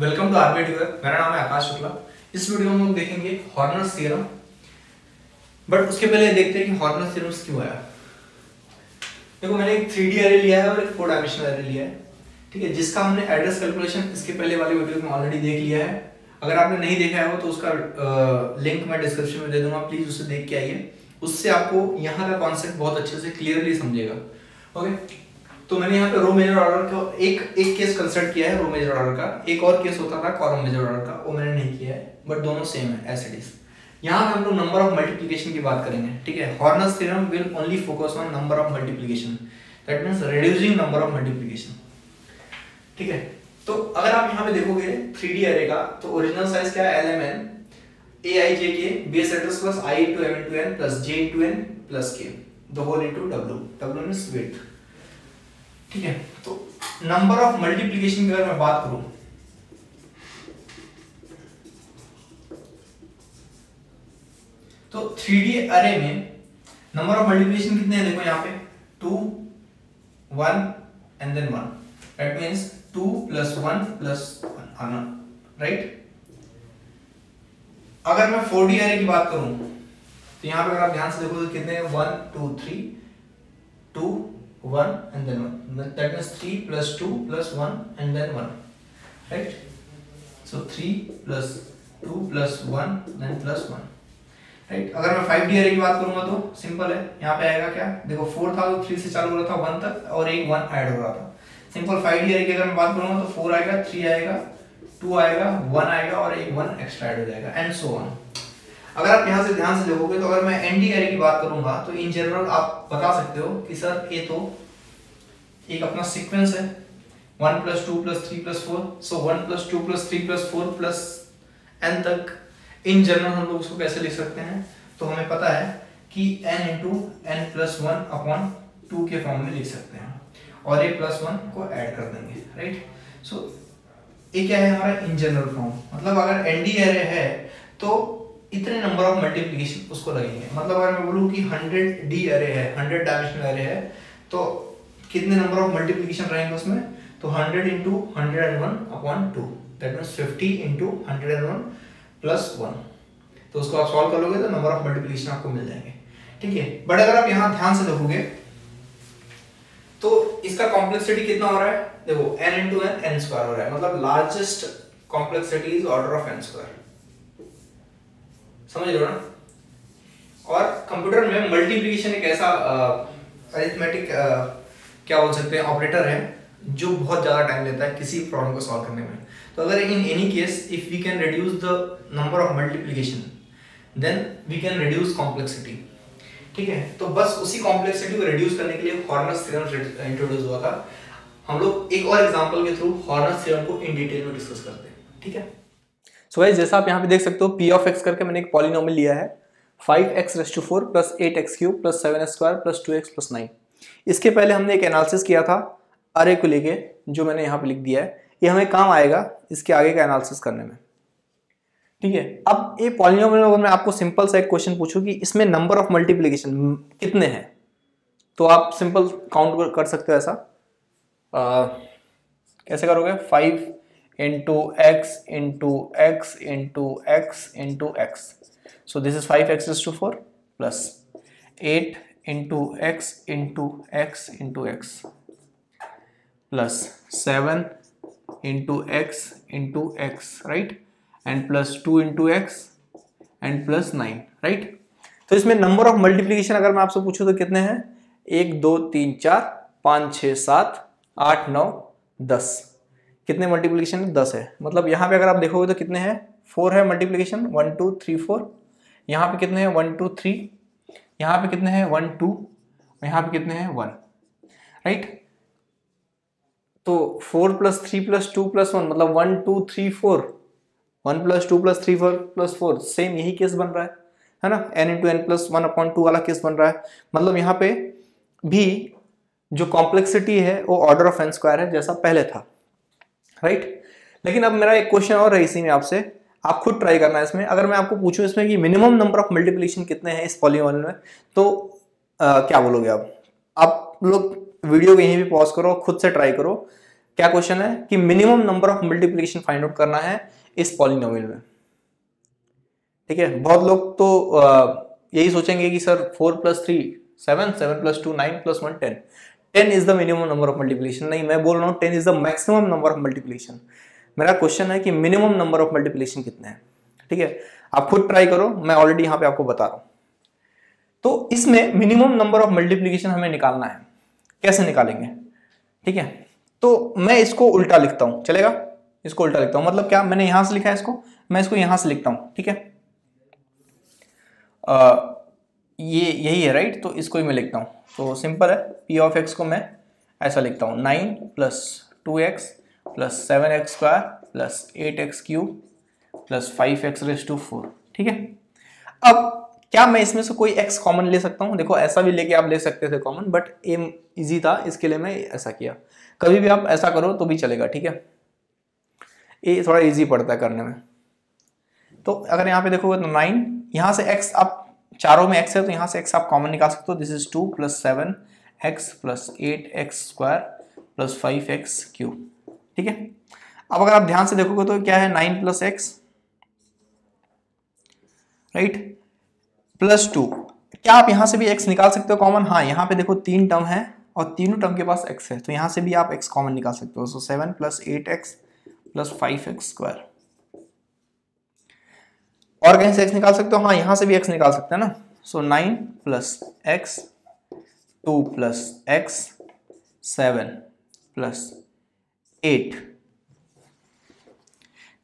Welcome to RBEducare। मेरा नाम है आकाश शुक्ला। इस वीडियो में हम देखेंगे हॉर्नर्स थ्योरम, बट उसके पहले देखते हैं कि हॉर्नर्स थ्योरम क्यों आया। देखो, मैंने एक 3D एरे लिया है और एक 4 डायमेंशनल एरे लिया है, ठीक है, जिसका हमने एड्रेस कैलकुलेशन इसके पहले वाले वीडियो में ऑलरेडी देख लिया है। अगर आपने नहीं देखा है तो उसका लिंक मैं डिस्क्रिप्शन में दे दूंगा, प्लीज उसे देख के आइए। उससे आपको यहाँ का कॉन्सेप्ट बहुत अच्छे से क्लियरली समझेगा। ओके, तो मैंने यहाँ पे रो मेजर ऑर्डर का एक केस कंसल्ट किया है, रो मेजर ऑर्डर का। एक और केस होता था कॉलम मेजर ऑर्डर का, वो मैंने नहीं किया है, बट दोनों सेम है एज इट इज। यहाँ पे हम लोग नंबर ऑफ मल्टीप्लिकेशन की बात करेंगे, ठीक है। Horner's theorem will only focus on number of multiplication, that means reducing number of multiplication, ठीक है। तो अगर आप यहाँ पे देखोगे 3D एरे का, तो ओरिजिनल साइज क्या है, LMN aij के base address plus i into m into n plus j into n plus k the whole into w, w means width, ठीक है। तो नंबर ऑफ मल्टीप्लिकेशन की अगर मैं बात करूं, तो 3D अरे में नंबर ऑफ मल्टीप्लिकेशन कितने हैं? देखो यहाँ पे 2, 1 एंड देन 1, दैट मींस 2 + 1 + 1 आना, राइट। अगर मैं 4D अरे की बात करूं, तो यहाँ पे अगर आप ध्यान से देखो तो कितने 1, 2, 3, 2, 1 and then 1, that means 3 + 2 + 1 and then 1, right? So 3 + 2 + 1 then + 1, right? अगर मैं 5D array की बात करूंगा तो सिंपल है, यहाँ पे आएगा क्या, देखो 4 था तो 3 से चालू हो रहा था 1 तक और एक 1 ऐड हो रहा था। सिंपल 5D array की अगर मैं बात करूंगा तो 4 आएगा, 3 आएगा, 2 आएगा, 1 आएगा और एक 1 एक्स्ट्रा ऐड हो जाएगा एंड सो ऑन। अगर आप यहाँ से ध्यान से देखोगे तो अगर मैं एनडी एरे की बात करूंगा तो इन जनरल आप बता सकते हो कि सर ये तो एक अपना सीक्वेंस है 1 + 2 + 3 + 4, सो 1 + 2 + 3 + 4 n तक। इन जनरल हम लोग उसको कैसे लिख सकते हैं, तो हमें पता है कि n × n + 1/2 के फॉर्म में लिख सकते हैं और ये +1 को ऐड कर देंगे, राइट। सो ये क्या है हमारा इन जनरल फॉर्म, मतलब अगर एनडी एरे है तो इतने नंबर ऑफ मल्टीप्लिकेशन उसको लगेंगे। मतलब अगर मैं बोलूँ कि 100D अरे है, 100 डायमेंशनल अरे है, तो कितने नंबर ऑफ मल्टीप्लिकेशन रहेंगे उसमें, तो 100 × 101/2, दैट मींस 50 × 101 + 1। तो उसको आप सॉल्व करोगे तो नंबर ऑफ मल्टीप्लिकेशन आपको मिल जाएंगे, ठीक है। बट अगर आप यहाँ ध्यान से देखोगे तो इसका कॉम्प्लेक्सिटी कितना हो रहा है, देखो n × n n² हो रहा है, मतलब largest complexity is order of n², समझ लो ना। और कंप्यूटर में मल्टीप्लिकेशन एक ऐसा अरिथमेटिक क्या बोल सकते हैं ऑपरेटर है जो बहुत ज़्यादा टाइम लेता है किसी प्रॉब्लम को सॉल्व करने में। तो अगर in any case if we can reduce the number of multiplication then we can reduce complexity, ठीक है। तो बस उसी कॉम्प्लेक्सिटी को रिड्यूस करने के लिए हॉर्नर्स थ्योरम इंट्रोड्यूस हुआ था। हम लोग एक और एग्जाम्पल के थ्रू हॉर्नर्स थ्योरम को इन डिटेल में डिस्कस करते हैं, ठीक है। सो गाइस, जैसा आप यहाँ पे देख सकते हो p(x) करके मैंने एक पॉलिनोमियल लिया है 5x⁴ + 8x³+ 7x² + 2x + 9। इसके पहले हमने एक एनालिसिस किया था अरे को लेके, जो मैंने यहाँ पे लिख दिया है, ये हमें काम आएगा इसके आगे का एनालिसिस करने में, ठीक है। अब ये पॉलिनोमियल में अगर मैं आपको सिंपल सा एक क्वेश्चन पूछूँ कि इसमें नंबर ऑफ मल्टीप्लीकेशन कितने हैं, तो आप सिंपल काउंट कर सकते हो। ऐसा कैसे करोगे, 5 × x × x × x × x, so this is 5x⁴ + 8x × x × x + 7x × x, right, and +2x and +9, right। तो इसमें नंबर ऑफ मल्टीप्लीकेशन अगर मैं आपसे पूछूं तो कितने हैं, 1 2 3 4 5 6 7 8 9 10। कितने मल्टीप्लिकेशन है, 10 है। मतलब यहाँ पे अगर आप देखोगे तो कितने हैं, 4 है मल्टीप्लिकेशन, 1 2 3 4। यहाँ पे कितने हैं, 1 2 3। यहाँ पे कितने हैं, 1 2। यहाँ पे कितने हैं, 1, राइट। तो 4 + 3 + 2 + 1, मतलब 1 2 3 4, 1 + 2 + 3 + 4, सेम यही केस बन रहा है ना, n × n + 1/2 वाला केस बन रहा है। मतलब यहाँ पे भी जो कॉम्प्लेक्सिटी है वो ऑर्डर ऑफ n² है, जैसा पहले था, राइट लेकिन अब मेरा एक क्वेश्चन और है इसी में आपसे, आप खुद ट्राई करना है इसमें। अगर मैं आपको पूछूं इसमें कि मिनिमम नंबर ऑफ मल्टीप्लिकेशन कितने हैं इस पॉलीनोमियल में, तो क्या बोलोगे आप लोग वीडियो को यहीं भी पॉज करो, खुद से ट्राई करो क्या क्वेश्चन है कि minimum number of multiplication find out करना है इस पॉलिनोमियल में। ठीक है, बहुत लोग तो यही सोचेंगे कि sir 4 + 3 7, 7 + 2 9 + 1 10, 10 is the minimum number of multiplication. नहीं, मैं बोल रहा हूँ 10 is the maximum number of multiplication. मेरा क्वेश्चन है कि मिनिमम नंबर ऑफ मल्टीप्लिकेशन कितने हैं। ठीक है, आप खुद ट्राई करो, मैं ऑलरेडी यहाँ पे आपको बता रहा हूँ। तो इसमें मिनिमम नंबर ऑफ मल्टीप्लिकेशन हमें निकालना है, कैसे निकालेंगे। ठीक है, तो मैं इसको उल्टा लिखता हूँ, चलेगा। इसको उल्टा लिखता हूँ मतलब क्या, मैंने यहाँ से लिखा है इसको, मैं इसको यहाँ से लिखता हूँ। ठीक है, ये यही है राइट, तो इसको ही मैं लिखता हूँ। तो सिंपल है, पी ऑफ एक्स को मैं ऐसा लिखता हूँ 9 + 2x + 7x² + 8x³ + 5x⁴। ठीक है, अब क्या मैं इसमें से कोई x कॉमन ले सकता हूँ। देखो ऐसा भी लेके आप ले सकते थे कॉमन, बट एम इजी था इसके लिए मैं ऐसा किया। कभी भी आप ऐसा करो तो भी चलेगा। ठीक है, ये थोड़ा इजी पड़ता है करने में। तो अगर यहाँ पे देखोगे तो 9, यहाँ से x, आप चारों में x है तो यहाँ से x आप कॉमन निकाल सकते हो। This is 2 + 7x + 8x² + 5x³। ठीक है, अब अगर आप ध्यान से देखोगे तो क्या है 9 + x राइट +2। क्या आप यहाँ से भी x निकाल सकते हो कॉमन। हाँ, यहाँ पे देखो 3 टर्म है और तीनों टर्म के पास x है, तो यहाँ से भी आप x कॉमन निकाल सकते हो। सो 7 + 8x + 5x²। और कहीं से x निकाल सकते हो। हाँ, यहाँ से भी x निकाल सकते हैं ना। सो 9 + x, 2 + x, 7 + 8।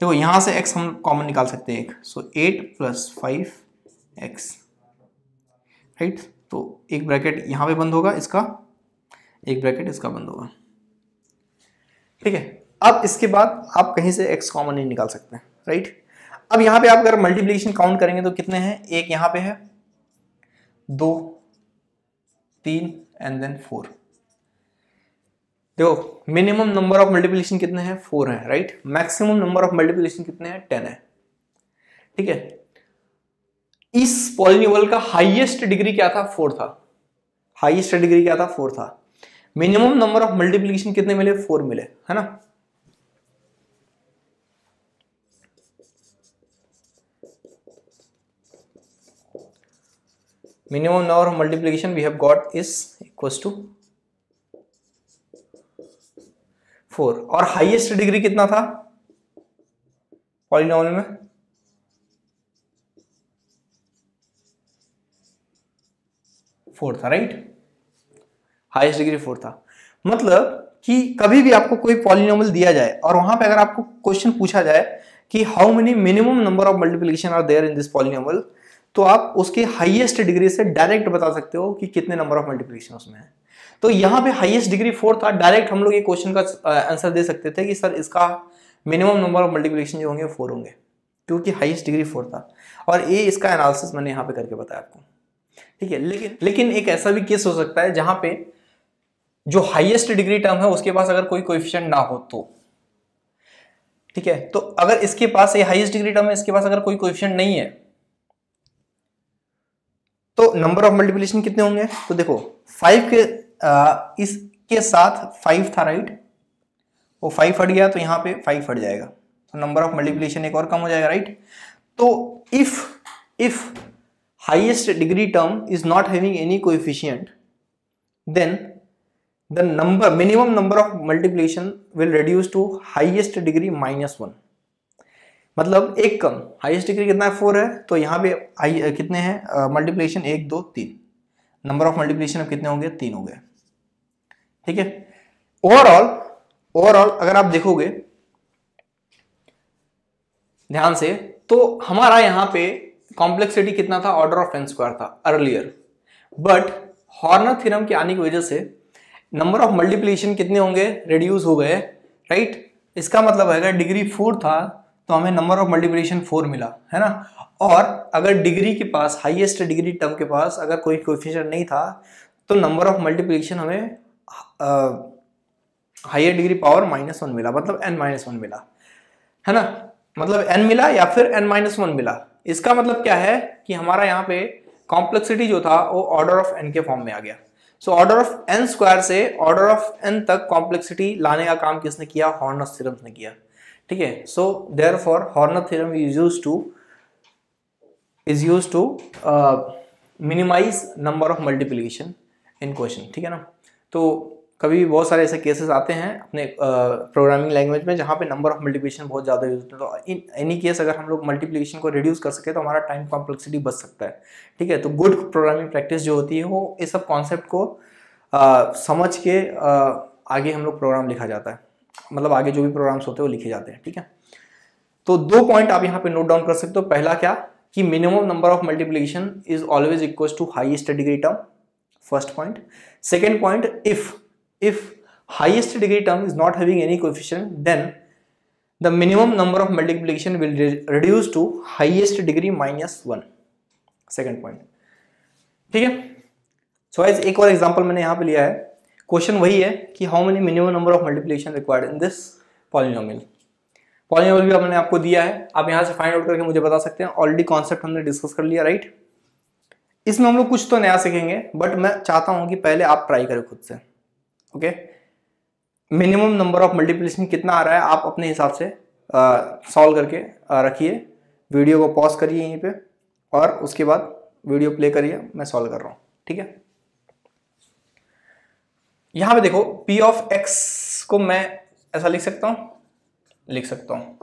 देखो यहाँ से x हम कॉमन निकाल सकते हैं 1। So 8 + 5x right. तो एक ब्रैकेट यहाँ पे बंद होगा इसका, एक ब्रैकेट इसका बंद होगा। ठीक है, अब इसके बाद आप कहीं से x कॉमन नहीं निकाल सकते राइट। अब यहाँ पे आप अगर मल्टीप्लिकेशन काउंट करेंगे तो कितने हैं, 1 यहाँ पे है, 2 3 एंड देन 4। देखो मिनिमम नंबर ऑफ मल्टीप्लिकेशन कितने हैं, 4 है right. Maximum number of multiplication कितने हैं, 10 है। ठीक है, इस पॉलिनोमियल का हाईएस्ट डिग्री क्या था, 4 था। हाईएस्ट डिग्री क्या था, 4 था। मिनिमम नंबर ऑफ मल्टीप्लिकेशन कितने मिले, 4 मिले, है ना। Minimum number of multiplication we have got is equals to 4। और हाईएस्ट डिग्री कितना था पॉलिनोमियल में, 4 था राइट। हाईएस्ट डिग्री 4 था। मतलब कि कभी भी आपको कोई पॉलिनोमियल दिया जाए और वहां पे अगर आपको क्वेश्चन पूछा जाए कि how many minimum number of multiplication are there in this polynomial, तो आप उसके हाईएस्ट डिग्री से डायरेक्ट बता सकते हो कि कितने नंबर ऑफ मल्टीप्लिकेशन उसमें है। तो यहाँ पे हाईएस्ट डिग्री 4 था, डायरेक्ट हम लोग ये क्वेश्चन का आंसर दे सकते थे कि सर इसका मिनिमम नंबर ऑफ मल्टीप्लिकेशन जो होंगे 4 होंगे, क्योंकि हाईएस्ट डिग्री 4 था। और ये इसका एनालिसिस मैंने यहाँ पे करके बताया आपको। ठीक है, लेकिन एक ऐसा भी केस हो सकता है जहां पे जो हाईएस्ट डिग्री टर्म है उसके पास अगर कोई कोएफिशिएंट ना हो तो। ठीक है, तो अगर इसके पास ये हाईएस्ट डिग्री टर्म है, इसके पास अगर कोई कोएफिशिएंट नहीं है तो नंबर ऑफ मल्टीप्लिकेशन कितने होंगे। तो देखो 5 के इसके साथ 5 था राइट, वो 5 हट गया तो यहाँ पे 5 हट जाएगा, तो नंबर ऑफ मल्टीप्लिकेशन एक और कम हो जाएगा राइट। तो if highest degree term is not having any coefficient then the number minimum number of multiplication will reduce to highest degree -1। मतलब एक कम, हाईएस्ट डिग्री कितना है 4 है, तो यहाँ पे कितने हैं मल्टीप्लिकेशन 1 2 3, नंबर ऑफ मल्टीप्लिकेशन अब कितने होंगे, 3 हो गए। ठीक है, ओवरऑल अगर आप देखोगे ध्यान से तो हमारा यहाँ पे कॉम्प्लेक्सिटी कितना था, ऑर्डर ऑफ एन स्क्वायर था अर्लियर, बट हॉर्नर थ्योरम के आने की वजह से नंबर ऑफ मल्टीप्लिकेशन कितने होंगे, रिड्यूस हो गए राइट। इसका मतलब है अगर डिग्री 4 था तो हमें नंबर ऑफ मल्टीप्लिकेशन 4 मिला, है ना। और अगर डिग्री के पास हाईएस्ट डिग्री टर्म के पास अगर कोई कोएफिशिएंट नहीं था तो नंबर ऑफ मल्टीप्लिकेशन हमें हायर डिग्री पावर -1 मिला, मतलब n-1 मिला, है ना। मतलब n मिला या फिर n-1 मिला। इसका मतलब क्या है कि हमारा यहाँ पे कॉम्प्लेक्सिटी जो था वो ऑर्डर ऑफ n के फॉर्म में आ गया। So order of N square से ऑर्डर ऑफ एन तक कॉम्प्लेक्सिटी लाने का काम किसने किया? हॉर्नर्स थ्योरम ने किया, ठीक है। So therefore Horner theorem is use to minimize number of multiplication in question, ठीक है ना। तो कभी भी बहुत सारे ऐसे केसेस आते हैं अपने प्रोग्रामिंग लैंग्वेज में जहाँ पे नंबर ऑफ मल्टीप्लिकेशन बहुत ज़्यादा यूज होते हैं, तो इन एनी केस अगर हम लोग मल्टीप्लिकेशन को रिड्यूस कर सके तो हमारा टाइम कॉम्प्लेक्सिटी बच सकता है, ठीक है। तो गुड प्रोग्रामिंग प्रैक्टिस जो होती है वो इस सब कॉन्सेप्ट को समझ के आगे हम लोग प्रोग्राम लिखा जाता है, मतलब आगे जो भी प्रोग्राम्स होते हैं वो लिखे जाते हैं, ठीक है। तो दो पॉइंट आप यहाँ पर नोट डाउन कर सकते हो। पहला क्या कि minimum number of multiplication is always equals to highest degree term, first point. Second point, If highest degree term is not having any coefficient, then the minimum number of multiplication will reduce to highest degree minus one. Second point, ठीक है। So as एक और example मैंने यहाँ पे लिया है, question वही है कि how many minimum number of multiplication required in this polynomial. Polynomial भी हमने आपको दिया है, आप यहाँ से find out करके मुझे बता सकते हैं। Already concept हमने discuss कर लिया, right? इसमें हम लोग कुछ तो नया सीखेंगे, but मैं चाहता हूँ कि पहले आप try करें खुद से, okay. Minimum number of multiplication कितना आ रहा है आप अपने हिसाब से सॉल्व करके रखिए। वीडियो को पॉज करिए यहीं पे और उसके बाद वीडियो प्ले करिए, मैं सॉल्व कर रहा हूँ, ठीक है। यहाँ पे देखो p ऑफ x को मैं ऐसा लिख सकता हूँ,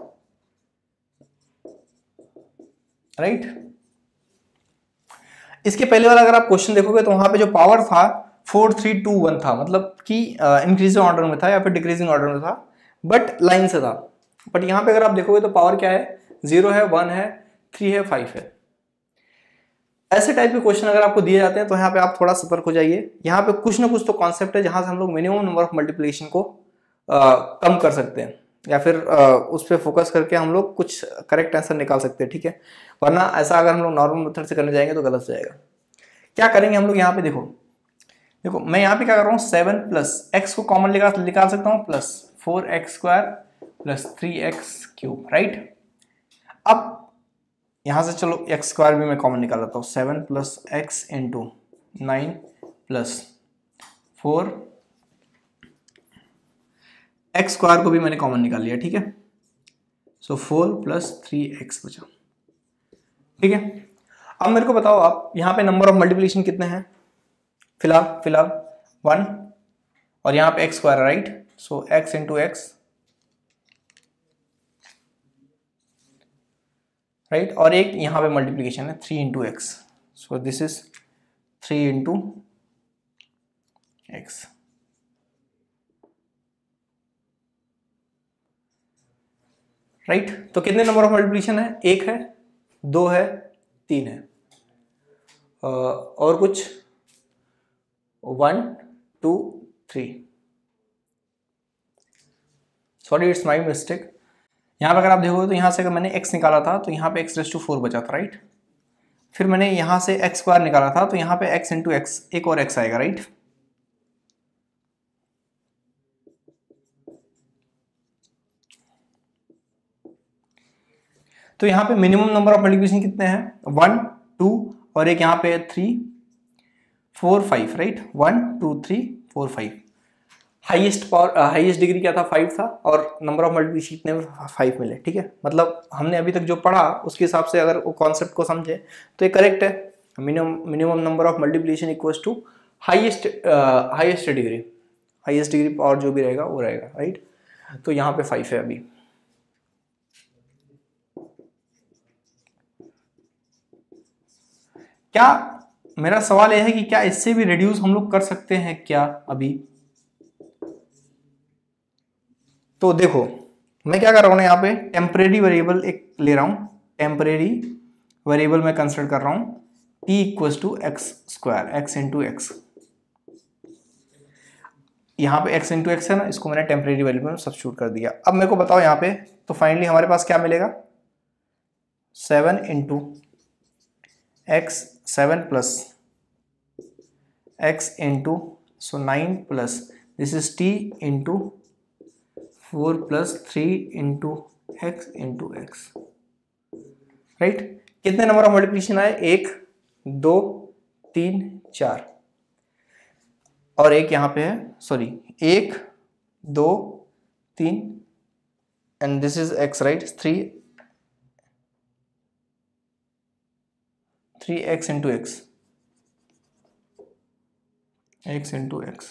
राइट। इसके पहले वाला अगर आप क्वेश्चन देखोगे तो वहां पे जो पावर था 4, 3, 2, 1 था, मतलब कि इंक्रीजिंग ऑर्डर में था या फिर डिक्रीजिंग ऑर्डर में था, बट लाइन से था। बट यहाँ पे अगर आप देखोगे तो पावर क्या है? 0 है, 1 है, 3 है, 5 है। ऐसे टाइप के क्वेश्चन अगर आपको दिए जाते हैं तो यहाँ पे आप थोड़ा सतर्क हो जाइए। यहाँ पे कुछ ना कुछ तो कॉन्सेप्ट है जहाँ से हम लोग मिनिमम नंबर ऑफ मल्टीप्लिकेशन को कम कर सकते हैं या फिर उस पर फोकस करके हम लोग कुछ करेक्ट आंसर निकाल सकते हैं, ठीक है। वरना ऐसा अगर हम लोग नॉर्मल मेथड से करने जाएंगे तो गलत हो जाएगा। क्या करेंगे हम लोग यहाँ पे देखो, मैं यहाँ पे क्या कर रहा हूँ, 7 प्लस x को कॉमन निकाल सकता हूँ, plus 4x square plus 3x cube, right. अब यहाँ से चलो x स्क्वायर भी मैं कॉमन निकाल लेता हूँ, 7 plus x into 9 plus 4 x square को भी मैंने कॉमन निकाल लिया, ठीक है। सो 4 प्लस 3x बचा, ठीक है। अब मेरे को बताओ आप यहाँ पे नंबर ऑफ मल्टीप्लिकेशन कितने हैं? फिलहाल 1 और यहाँ पे x square, right. So x into x, right. और एक यहाँ पे मल्टीप्लिकेशन है 3 into x, so this is 3 into x, right. तो कितने नंबर ऑफ मल्टीप्लिकेशन है? 1 है, 2 है, 3 है, और कुछ 1, 2, 3। Sorry, it's my mistake. यहाँ पर अगर आप देखोगे तो यहाँ से अगर मैंने x निकाला था तो यहाँ पे x रेज़ टू 4 बचा था, राइट। फिर मैंने यहाँ से x स्क्वायर निकाला था तो यहाँ पे x इंटू x, एक और x आएगा, राइट। तो यहाँ पे मिनिमम नंबर ऑफ मल्टीप्लिकेशन कितने हैं? 1, 2 और एक यहाँ पे 3, 4, 5, राइट। 1, 2, 3, 4, 5। हाईएस्ट डिग्री क्या था? 5 था और नंबर ऑफ मल्टीप्लिकेशन कितने में? 5 मिले, ठीक है। मतलब हमने अभी तक जो पढ़ा उसके हिसाब से अगर वो कॉन्सेप्ट को समझे तो ये करेक्ट है। Minimum number of multiplication equals to highest degree power जो भी रहेगा वो रहेगा, राइट। तो यहाँ पे 5 है अभी, क्या मेरा सवाल यह है कि क्या इससे भी रिड्यूस हम लोग कर सकते हैं क्या अभी? तो देखो मैं क्या कर रहा हूँ, यहाँ पे टेम्परेरी वेरिएबल एक ले रहा हूँ, टेम्परेरी वेरिएबल मैं कंसिडर कर रहा हूँ t equals to x square x into x। यहाँ पे x इंटू x है ना, इसको मैंने टेम्परेरी वेरिएबल में सब्स्टिट्यूट कर दिया। अब मेरे को बताओ यहाँ पे तो फाइनली हमारे पास क्या मिलेगा? 7 into x 7 plus x into 9 plus this is t into 4 plus 3 into x into x, right. कितने नंबर ऑफ मल्टीप्लिकेशन आए? 1, 2, 3, 4। और एक यहाँ पे है, sorry 1 2 3 and this is x right, 3 3x into x into x।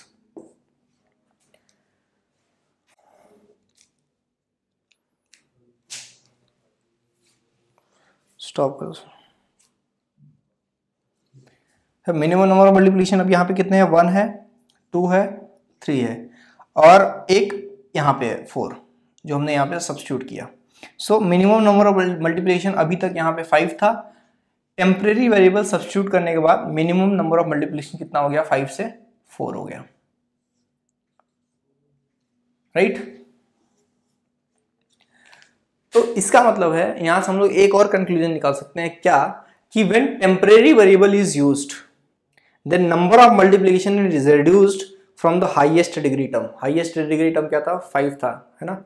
Stop करो। Minimum number of multiplication अब यहाँ पे कितने हैं, 1 है, 2 है, 3 है और एक यहाँ पे है 4 जो हमने यहाँ पे सब्स्टिट्यूट किया। So minimum number of multiplication अभी तक यहाँ पे 5 था। टेम्परेरी वेरिएबल सब्स्टिट्यूट करने के बाद मिनिमम नंबर ऑफ मल्टीप्लिकेशन कितना हो गया, 5 से 4 हो गया, राइट तो इसका मतलब है यहां से हम लोग एक और कंक्लूजन निकाल सकते हैं क्या, कि when temporary variable is used then number of multiplication is reduced from the highest degree term. Highest degree term क्या था, 5 था, है ना,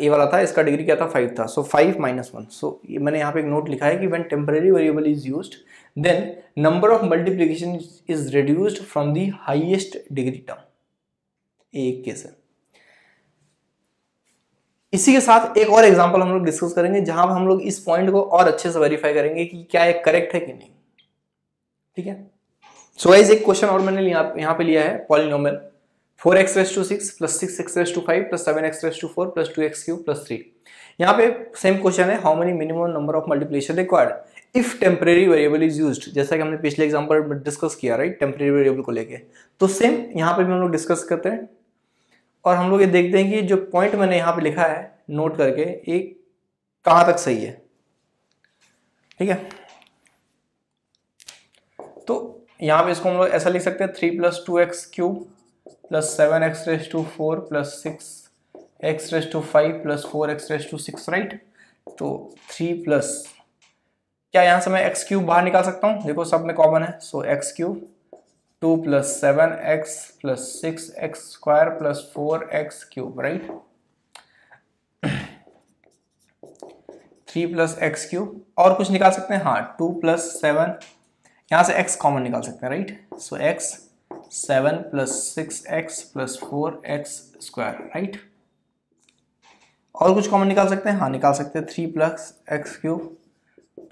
ये वाला था, इसका डिग्री क्या था, 5 था। सो 5 माइनस 1। सो मैंने यहाँ पे एक नोट लिखा है कि when temporary variable is used then number of multiplication is reduced from the highest degree term. एक केस है। इसी के साथ एक और एग्जांपल हम लोग डिस्कस करेंगे जहां हम लोग इस पॉइंट को और अच्छे से वेरीफाई करेंगे कि क्या ये करेक्ट है कि नहीं, ठीक है। सो गाइस एक क्वेश्चन और मैंने यहाँ पे लिया है, polynomial 4x⁴ plus 6x⁴ plus 7x⁴ plus 2x³ plus 3। यहाँ पे सेम क्वेश्चन है, how many minimum number of multiplication required if temporary variable is used, जैसा कि हमने पिछले एग्जांपल में डिस्कस किया, राइट, टेम्परेरी वेरिएबल को लेके। तो सेम यहाँ पे भी हम लोग डिस्कस करते हैं और हम लोग ये देखते हैं कि जो पॉइंट मैंने यहाँ पे लिखा है नोट करके, एक कहाँ तक सही है, ठीक है। तो यहाँ पे इसको हम लोग ऐसा लिख सकते हैं, 3 plus 2x³ plus 7x⁴ plus 6x⁴ plus 4x⁴ 6, right. तो 3 प्लस, क्या यहाँ से मैं x³ बाहर निकाल सकता हूँ, देखो सब में कॉमन है। So x³ 2 plus 7x plus 6x² plus 4x³, right. 3 plus x³ और कुछ निकाल सकते हैं, हाँ 2 प्लस 7, यहाँ से x कॉमन निकाल सकते हैं, right. So x 7 plus 6x plus 4x², right. और कुछ कॉमन निकाल सकते हैं, हाँ निकाल सकते हैं, 3 plus x³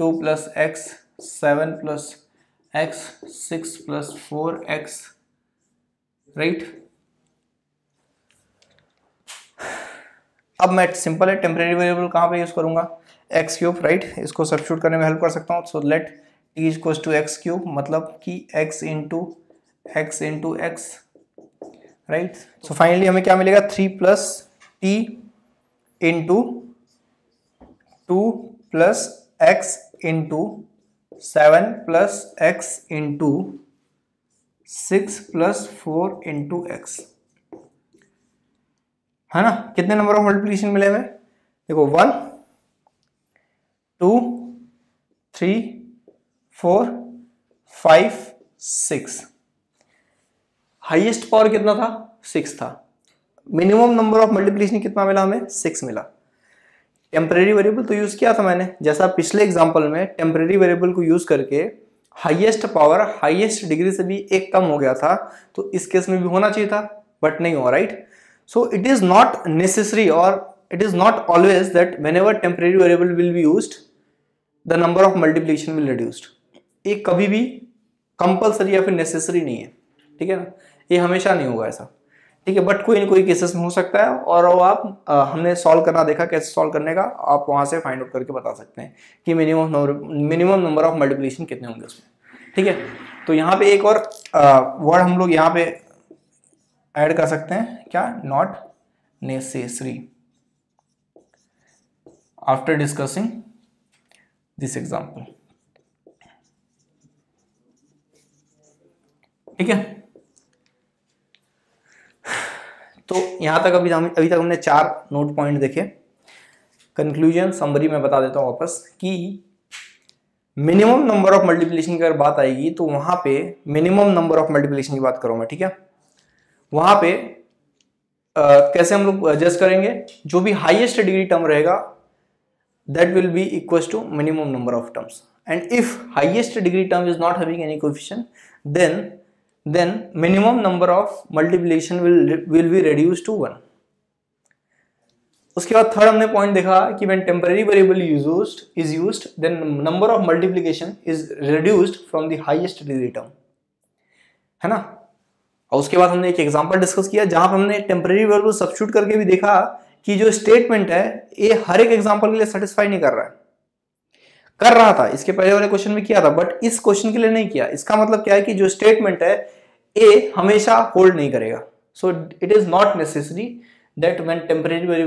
2 plus x 7 plus x 6 plus 4x, right. अब मैं सिंपल है, टेम्परेरी वेरिएबल कहाँ पे यूज करूंगा, x³, राइट, इसको सब्स्टिट्यूट करने में हेल्प कर सकता हूँ। So let t equals to x³, मतलब कि x into x, right. So finally हमें क्या मिलेगा, 3 plus t into 2 plus x into 7 plus x into 6 plus 4 into x, है ना। कितने नंबर ऑफ मल्टीप्लिकेशन मिले हमें, देखो 1 2 3 4 5 6। हाईएस्ट पावर कितना था, 6 था। मिनिमम नंबर ऑफ मल्टीप्लिकेशन कितना मिला हमें, 6 मिला। टेम्परेरी वेरिएबल तो यूज किया था मैंने, जैसा पिछले एग्जांपल में टेम्परेरी वेरिएबल को यूज करके हाईएस्ट पावर हाईएस्ट डिग्री से भी एक कम हो गया था, तो इस केस में भी होना चाहिए था बट नहीं हुआ, right. So it is not necessary और it is not always that whenever temporary variable will be used the number of multiplication will reduced. ये कभी भी कंपल्सरी या फिर नेसेसरी नहीं है, ठीक है ना, ये हमेशा नहीं होगा ऐसा, ठीक है, बट कोई ना कोई केसेस में हो सकता है। और वो आप हमने सॉल्व करना देखा, कैसे सॉल्व करने का, आप वहां से फाइंड आउट करके बता सकते हैं कि मिनिमम नंबर ऑफ मल्टीप्लिकेशन कितने होंगे उसमें, ठीक है। तो यहाँ पे एक और वर्ड हम लोग यहाँ पे ऐड कर सकते हैं, क्या, not necessary, after discussing this example, ठीक है। तो यहाँ तक अभी तक हमने 4 नोट पॉइंट देखे। कंक्लूजन समरी में बता देता हूँ वापस कि मिनिमम नंबर ऑफ मल्टीप्लिकेशन की अगर बात आएगी तो वहाँ पे मिनिमम नंबर ऑफ मल्टीप्लिकेशन की बात करूँ मैं, ठीक है। वहाँ पे कैसे हम लोग एडजस्ट करेंगे, जो भी हाईएस्ट डिग्री टर्म रहेगा that will be equals to minimum number of terms, and if highest degree term is not having any coefficient then then minimum number of multiplication will be reduced to 1. उसके बाद third हमने point देखा कि when temporary variable is used, then number of multiplication is reduced from the highest to the term, है ना। और उसके बाद हमने एक एग्जांपल डिस्कस किया जहां पर हमने टेम्पररी वेरिएबल सब्स्टिट्यूट करके भी देखा कि जो स्टेटमेंट है ये हर एक एग्जांपल के लिए सेटिस्फाई नहीं कर रहा है, कर रहा था इसके पहले वाले क्वेश्चन में किया था बट इस क्वेश्चन के लिए नहीं किया। इसका मतलब क्या है कि जो स्टेटमेंट है ये हमेशा होल्ड नहीं करेगा। So it is not necessary that when temporary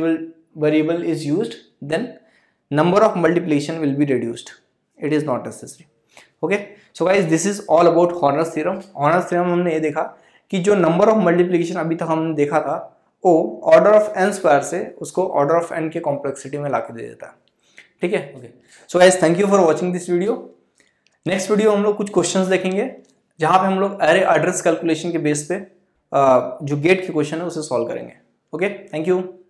variable is used then number of multiplication will be reduced, it is not necessary. Okay so guys this is all about Horner's theorem. Horner's theorem हमने ये देखा कि जो number of multiplication अभी तक हमने देखा था वो ऑर्डर ऑफ एन स्क्वायर से उसको ऑर्डर ऑफ एन के कॉम्प्लेक्सिटी में लाके दे देता है, ठीक है। Okay so guys thank you for watching this video. Next video हम लोग कुछ क्वेश्चंस देखेंगे जहां पे हम लोग अरे एड्रेस कैलकुलेशन के बेस पे जो गेट के क्वेश्चन है उसे सॉल्व करेंगे। Okay thank you.